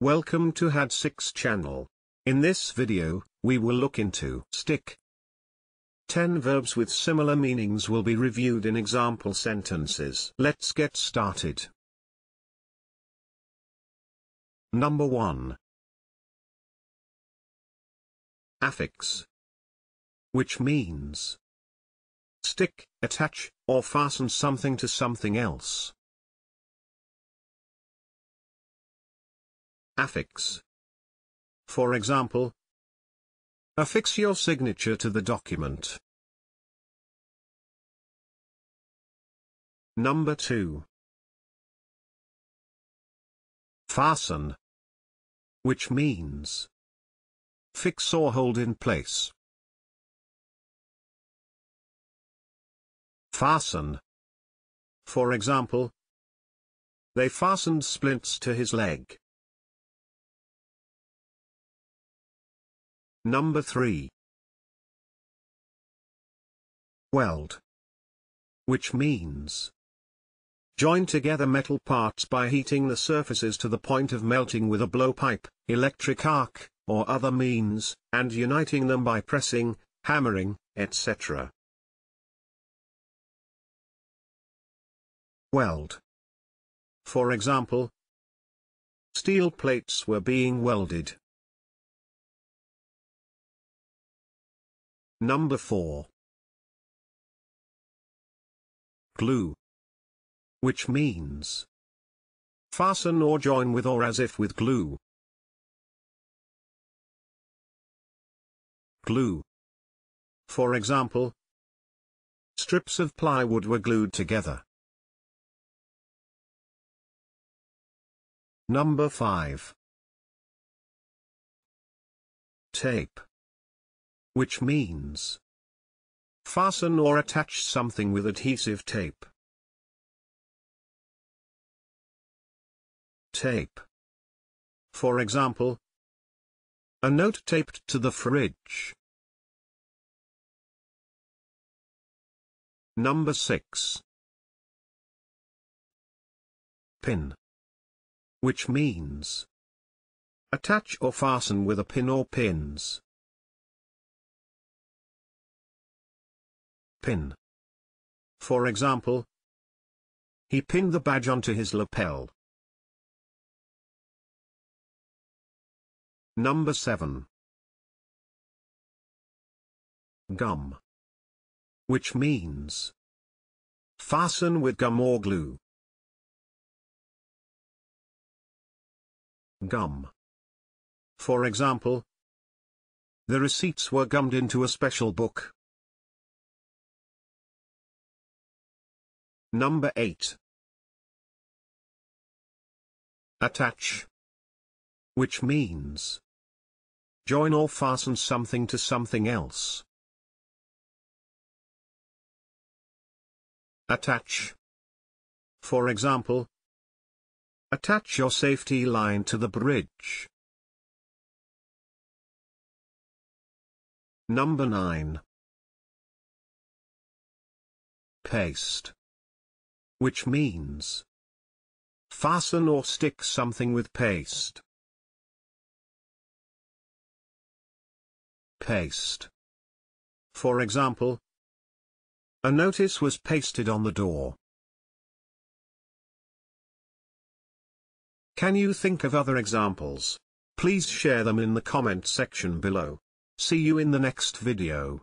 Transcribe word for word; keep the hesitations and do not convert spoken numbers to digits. Welcome to H A D six channel. In this video, we will look into stick. ten verbs with similar meanings will be reviewed in example sentences. Let's get started. Number one. Affix. Which means stick, attach, or fasten something to something else. Affix. For example, affix your signature to the document. Number two. Fasten. Which means fix or hold in place. Fasten. For example, they fastened splints to his leg. Number three. Weld. Which means join together metal parts by heating the surfaces to the point of melting with a blowpipe, electric arc, or other means, and uniting them by pressing, hammering, et cetera. Weld. For example, steel plates were being welded. Number four. Glue. Which means fasten or join with or as if with glue. Glue. For example, strips of plywood were glued together. Number five. Tape. Which means fasten or attach something with adhesive tape. Tape. For example, a note taped to the fridge. Number six. Pin. Which means attach or fasten with a pin or pins. Pin. For example, he pinned the badge onto his lapel. Number seven. Gum. Which means fasten with gum or glue. Gum. For example, the receipts were gummed into a special book. Number eight. Attach. Which means join or fasten something to something else. Attach. For example, attach your safety line to the bridge. Number nine. Paste. Which means fasten or stick something with paste. Paste. For example, a notice was pasted on the door. Can you think of other examples? Please share them in the comment section below. See you in the next video.